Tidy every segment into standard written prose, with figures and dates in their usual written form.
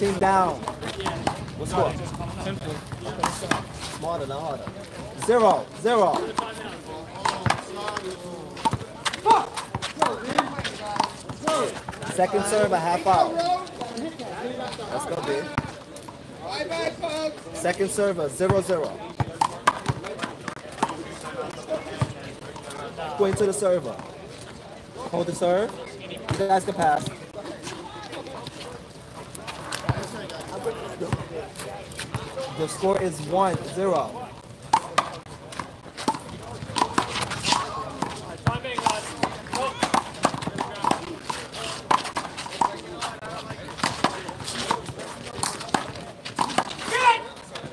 team down. What's going on? Simple. Smarter, not harder. 0-0. Second serve, a half out. Let's go, dude. Second serve, a 0-0. Going to the server. Hold the serve. You guys can pass. The score is 1-0.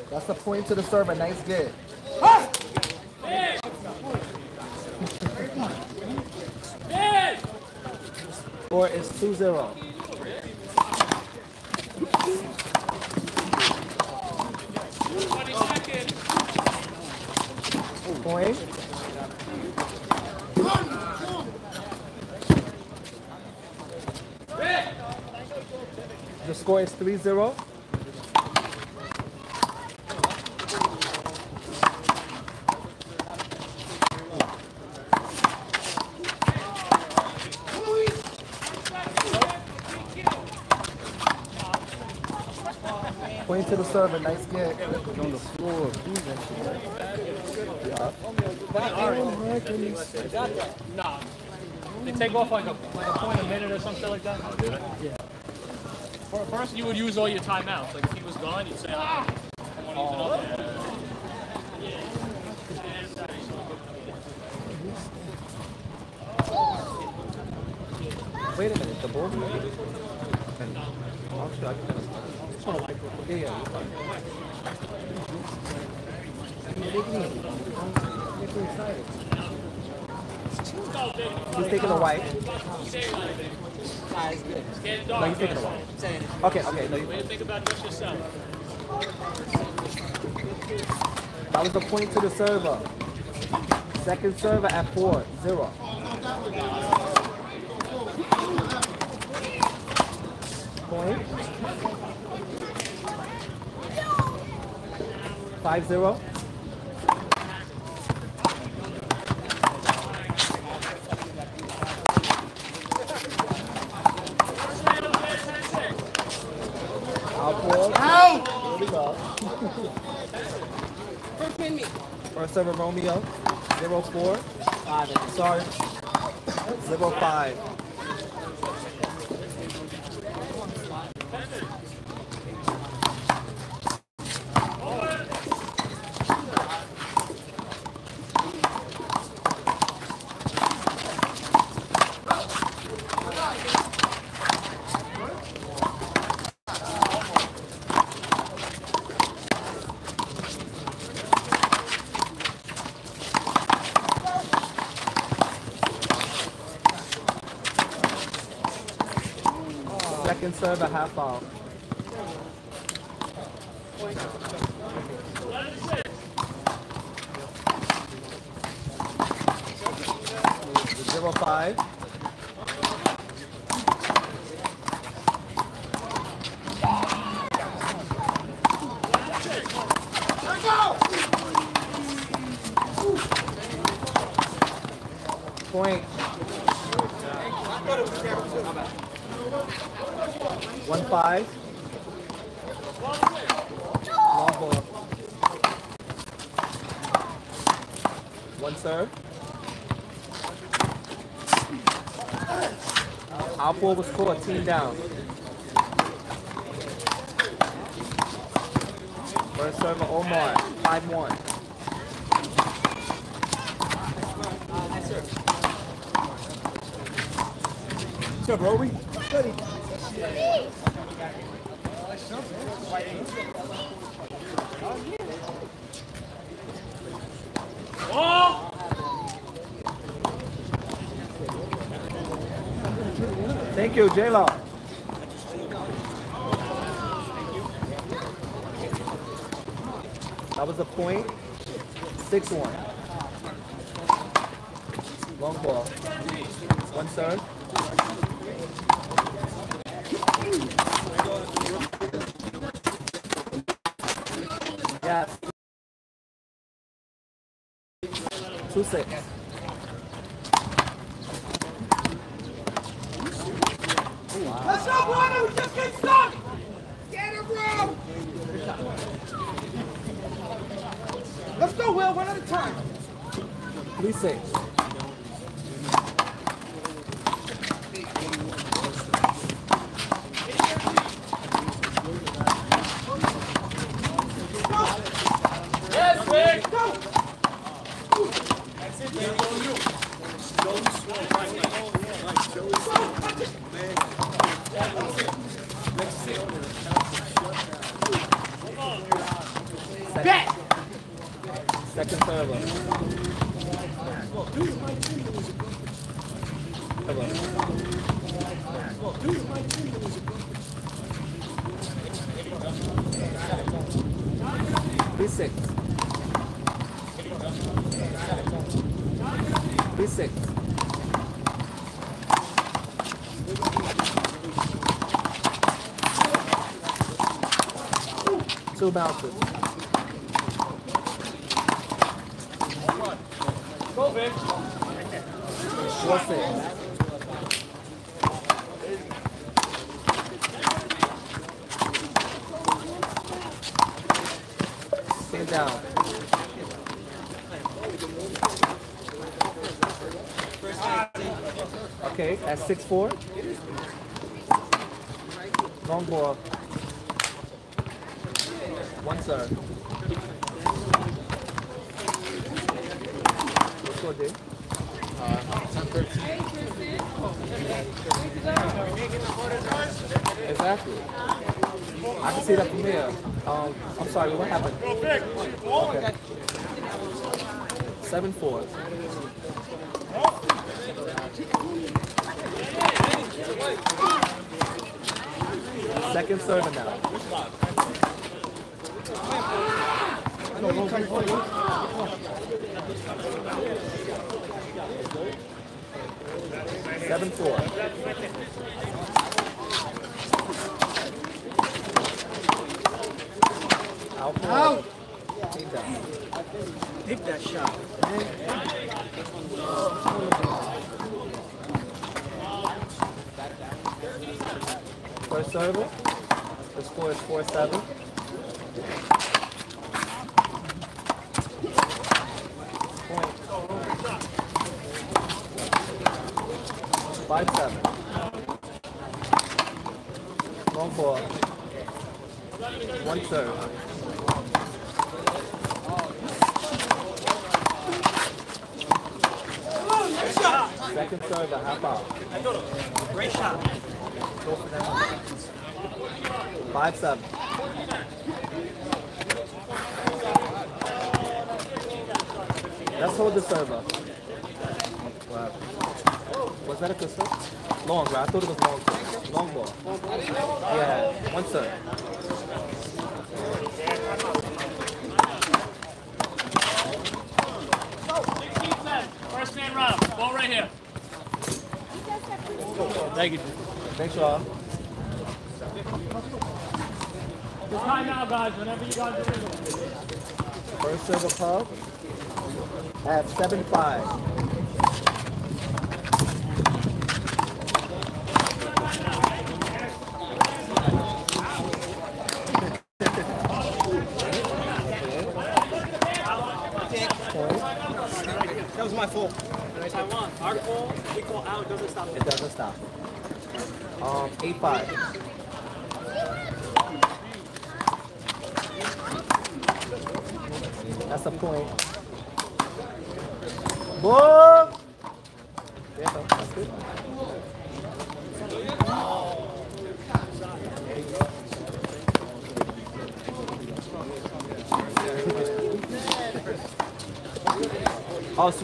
That's the point to the server. Nice good. Score is 2-0. Point. The score is 3-0. Point to the server, nice kick. On the floor. Yeah. Nah. They take off like a point a minute or something like that. Yeah. First, you would use all your timeouts. Like if he was gone, you'd say, ah, I want to use another. Wait a minute, the ball. He's taking a white. No, he's taking a white. Okay. No, you think about this yourself. That was the point to the server. Second server at 4-0. Point. 5-0. Out. Here we go. First server Romeo. 0-4. Sorry. 0-5. Second serve a half out. The 0-5. Point. I thought it was terrible. How about 1-5. Long ball. 1 serve. Our ball was full, a team down. First serve, Omar. 5-1. What's up, Rory? Oh! Thank you, J-Lo. That was the point. 6-1. Long ball. 1 serve. 2 seconds. Wow. That's not one who just gets stuck! Get him, bro! Let's go, Will, one at a time. 3 seconds. Two bounces. Go, Vic. 4 seconds. Stand down. Okay, at 6-4. Long ball. One serve. What's your day? 10-13. Exactly. I can see that from here. I'm sorry, what happened? Okay. 7-4. Second serve now. Oh. 7-4. Out. Take that shot. First server. The score is 4-7. Oh,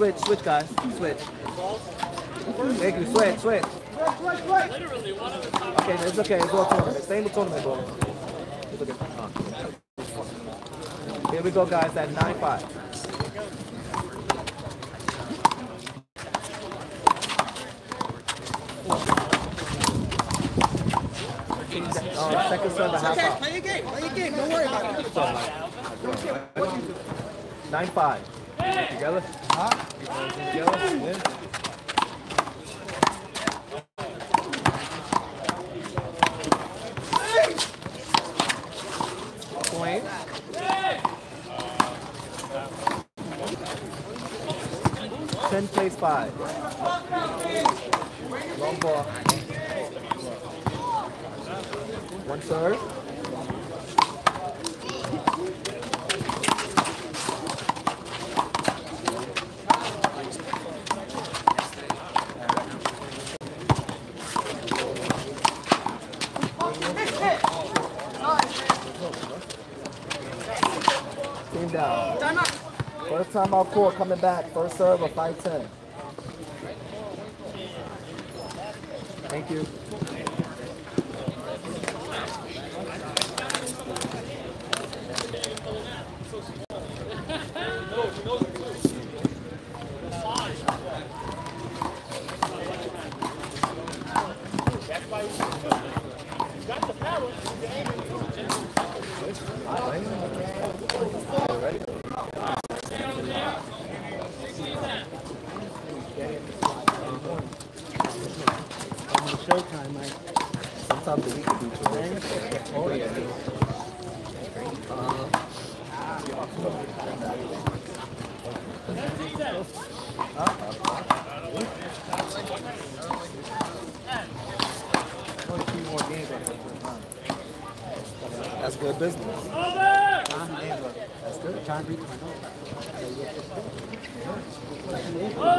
switch, guys. Switch. Thank you. Switch. Okay, it's okay. It's all tournament. Same with tournament, bro. It's okay. Here we go, guys, at 9-5. Second serve, half out. Play your game. Don't worry about it. 9-5. Together. Huh? 10 plays 5. Long ball. One serve. Team down. First time out court, coming back. First serve of 5-10. Thank you. That's good business. That's good. Trying to read my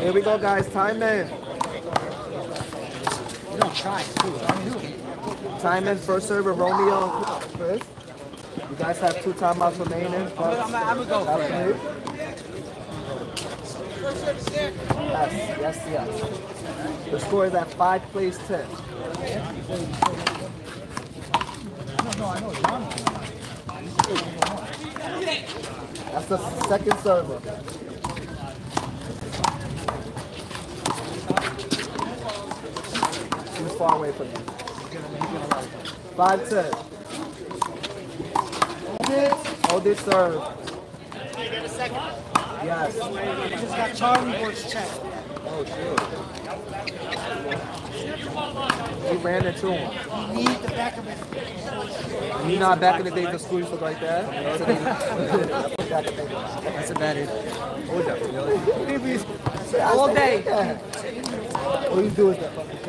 Here we go, guys. Time in. You don't try it, too. Time in. First server, Romeo. Chris. You guys have 2 timeouts remaining. I'm gonna go. Yes. The score is at 5 plays 10. No, I know. That's the second server. Far away from you. 5-10. Hold it, serve. Yes. Just got Charlie Ward's check. Oh, shit. He ran into him. You need the back of it. You know, back in the day, the school used to look like that. That's a bad idea. All day. What you do with that fucking shit?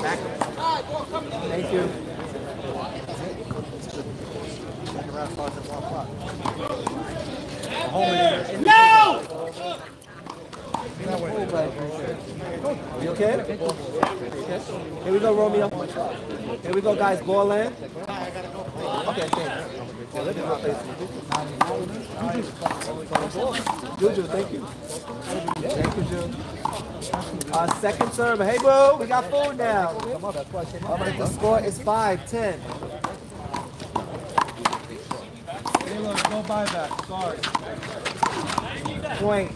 Thank you. No! Are you okay? Here we go, Romeo. Here we go, guys. Ball in. Okay, thank you. Juju, thank you. Thank you, Juju. Our second serve. Hey, boo, we got food now. All right, the score is 5-10. Hey, look, no buyback. Sorry. Point.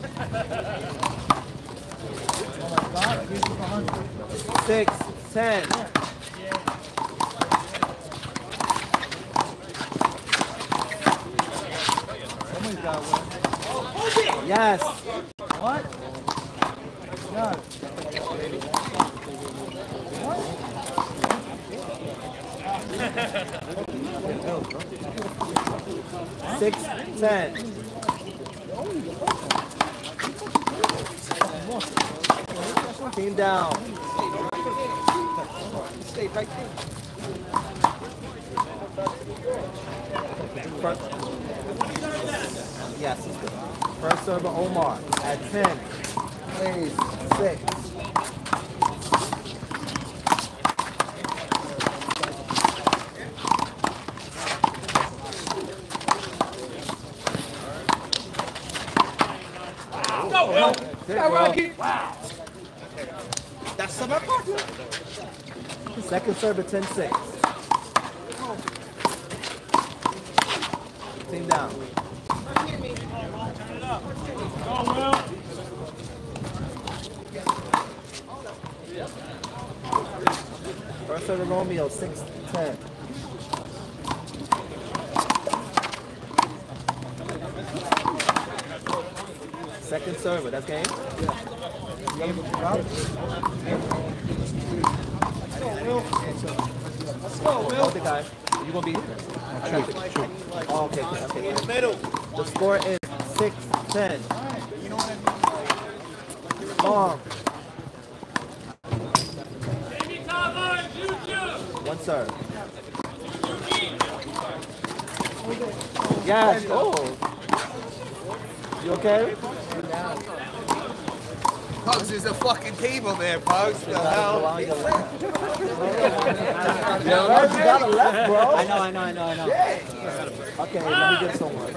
Oh, my God. 6-10. Yes. What? Yes. What? 6-10. Team down. Stay right there. Yes. First server Omar at 10. Plays 6. Rocket. Wow. That's my partner. Second serve at 10-6. Oh. Team down. Turn it up. Go, Will. First serve Romeo, 6-10. Second server, that's game? Yeah. Game with let's go, Will. Hold the guy. You gonna be here? Oh, okay. In the middle. The score is 6-10. You know what long. One serve. Yes, oh. You okay? Pugz is a fucking table there, Pugz. The hell? You got a left, bro. I know. Yeah. Okay, let me get someone.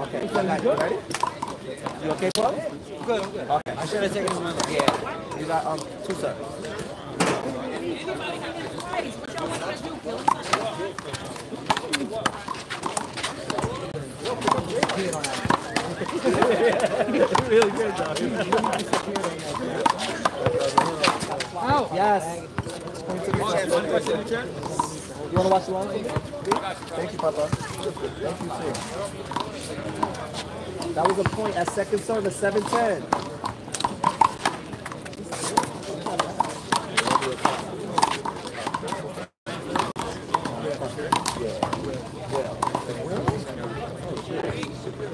Okay, you ready? You okay, Paul? Good. Okay. I should have taken his number. Yeah. You got two serves. Really good, dog. Ow! Yes. You want to watch the line? Thank you, Papa. Thank you, too. That was a point at second service, 7-10.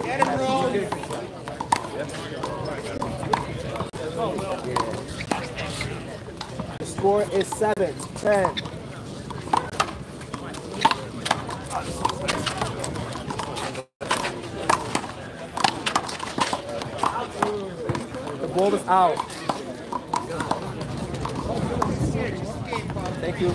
Get him, bro! Yeah. The score is 7-10. Ball is out. Thank you.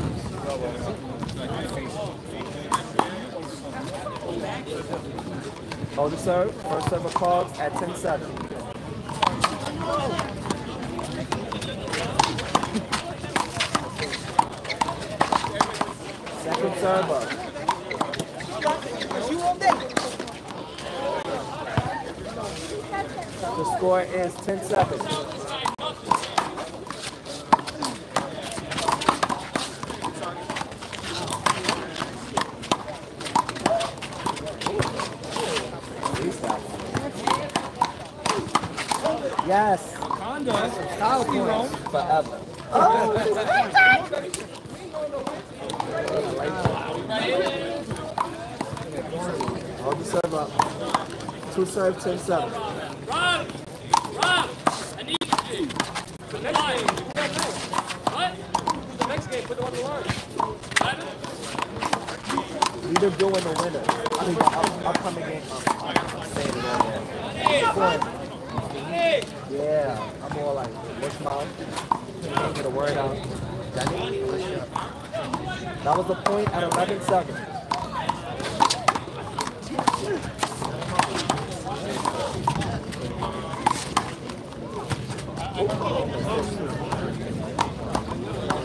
Hold the serve. First serve of Pugz at 10-7. Second server. The score is 10-7. Yes. Condo. Forever. Oh, hold the serve up. 2 serves, 10-7. Rob! I need you. The next game. What? The next game, put them on the line. Either doing the winner. I mean, the upcoming game. I'm saying it all. Yeah, I'm more like, what's mine? Get a word out. That was the point at 11-7.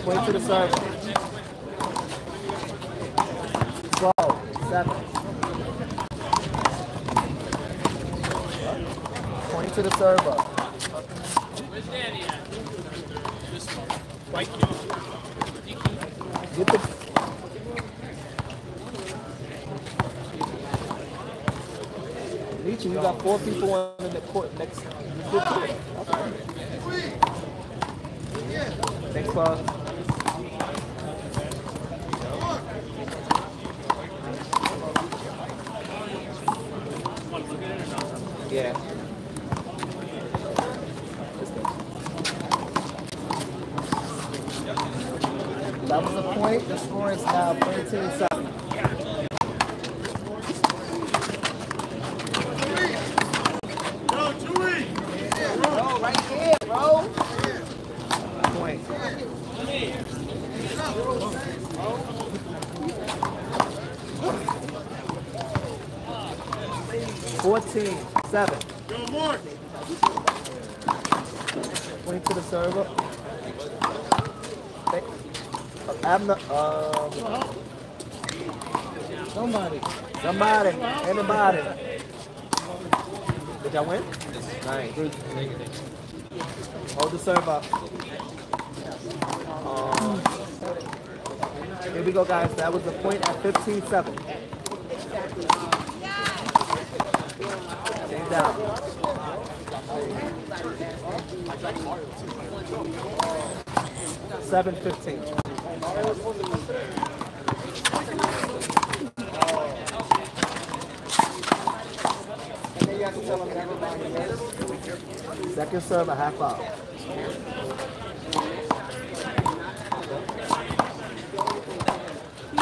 Wait to the serve. 12-7. Point to the server. Where's Danny at? This one. White kid. Get the... Leechy, you got 4 people on the court next... Next club. Yeah. That was the point. The score is now 13-7. No, Chewy! 18, 7. Go more. Wait to the server. Okay. I'm not. Somebody. Anybody. Did y'all win? Nice. Hold the serve up. Here we go, guys. That was the point at 15-7. Change down. 7-15. Second serve, a half out.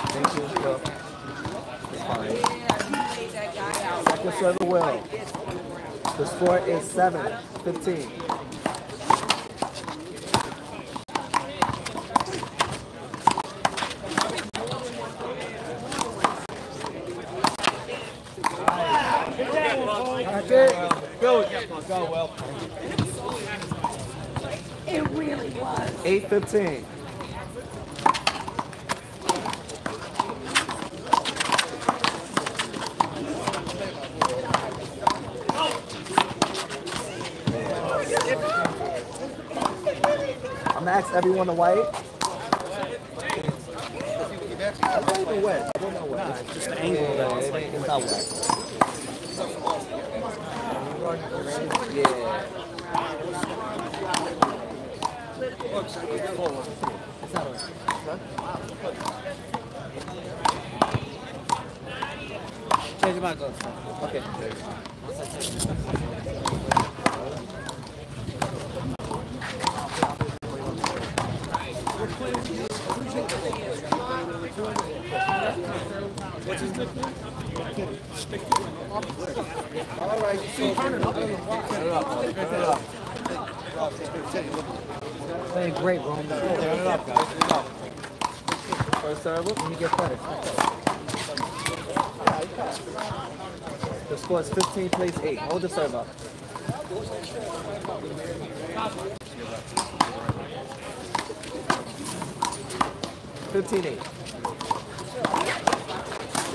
Thank you. Sure. It's fine. Second serve, well. The score is 7-15. Go well. It really was. 8-15. I'm gonna ask everyone to wait. It's just the angle that it's like change my gloves. Okay. What's his nickname? All right. See, turn it up. Play great, bro. Turn it up, guys. First serve, let me get better. The score is 15 plays 8. Hold the serve up.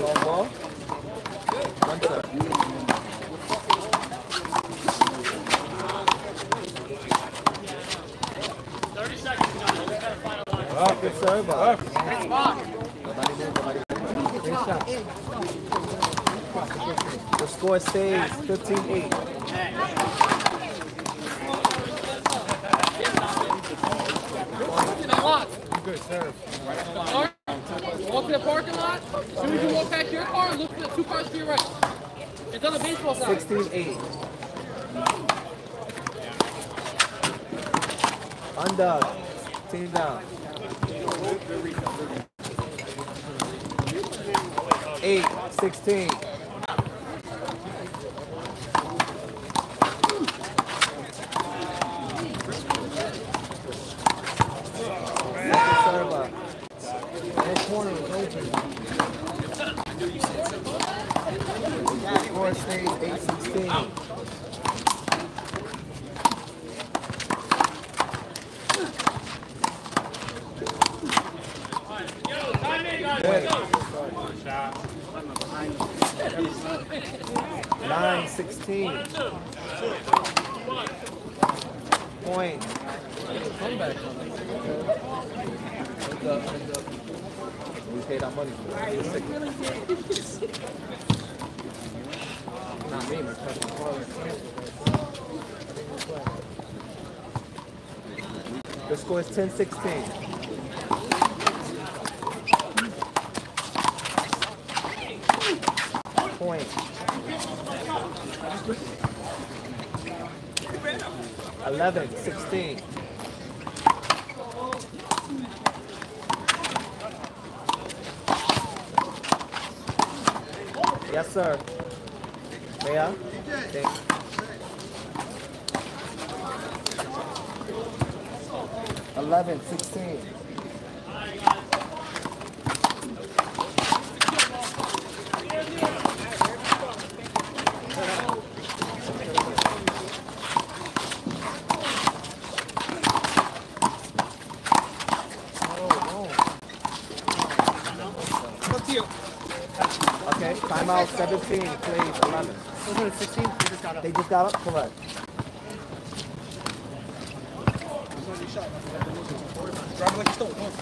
Long ball. One serve. Good serve. Nobody. The score stays 15-8. Good serve. Walk to the parking lot, as soon as you walk back to your car, look at the two cars to your right. It's on the baseball side. 16-8. Undug. Team down. 8-16. Stays 8-16. Wait. 9-16. Point. We paid our money for it. Not me, but the score is 10-16. Point. Eleven, 16. Yes, sir. Yeah. Thanks. 11-16. out 17, plays 11. Wasn't it 16? They just got up. They just got up? Correct. Drive it like you stole it, come on.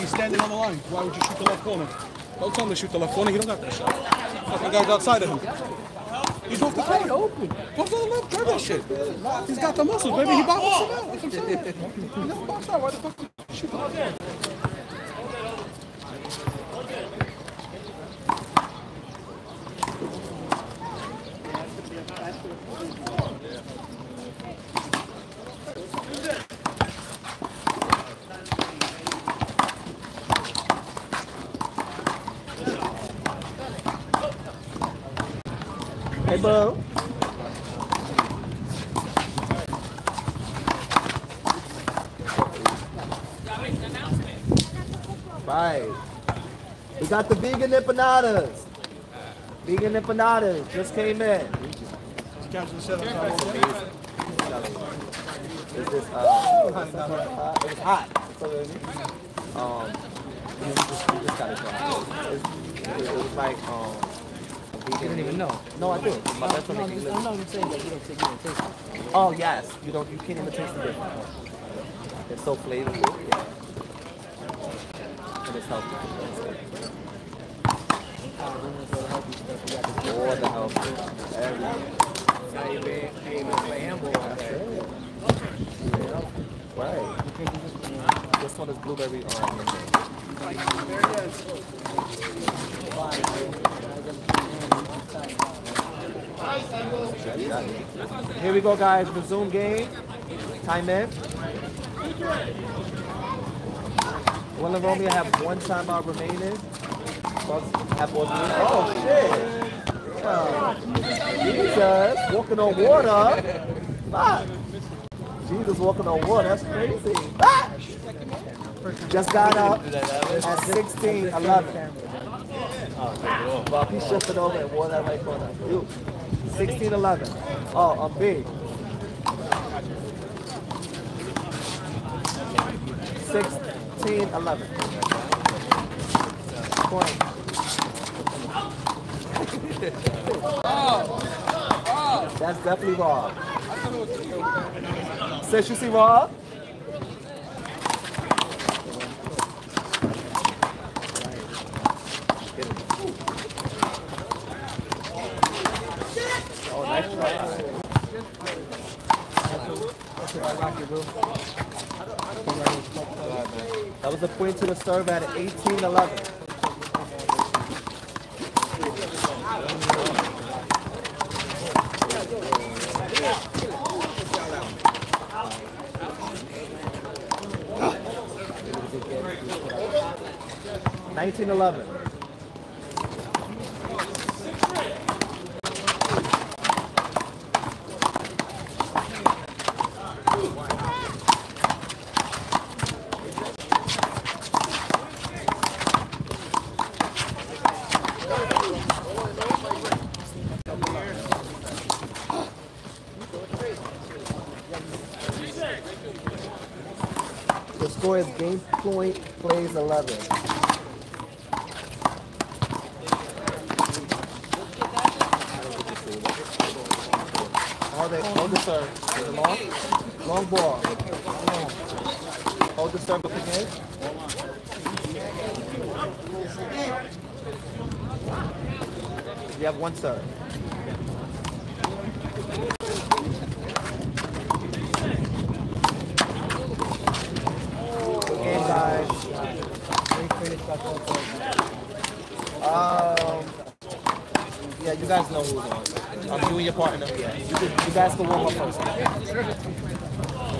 He's standing on the line. Why would you shoot the left corner? Don't tell him to shoot the left corner. He don't got that shot. Fucking guy's outside of him. He's off the corner. Pugz on the left. Drive that shit. He's got the muscles, baby. He boxes him out. That's what I'm saying. He never boxed out. Why the fuck did you shoot the left corner? Hey, bro. Right. We got the vegan empanadas. Vegan empanadas just came in. It's hot. You just gotta try. It was like You didn't even know. No, I do. I'm saying that you don't take it and taste it. Oh yes, you don't. You can't even taste the difference. It's so flavorful. Yeah. And it's healthy. All the healthy. Everything. Not even flammable. That's it. Right. This one is blueberry orange. Here we go, guys. Resume game. Time in. Will and Romeo have one timeout remaining. Oh, shit. Jesus. Walking on water. Ah. Jesus walking on water. That's crazy. Ah. Just got up at 16-11. Well, he shifted over and wore that right corner. 16-11. Oh, I'm big. 16-11. Point. That's definitely raw. Since you see raw. That was a point to the serve at 18-11. Oh. 19-11. Is game point plays 11. Hold the serve. Long ball. Hold the serve up again. You have one serve. Yeah, you guys know who's on. You and your partner. You guys can warm up first.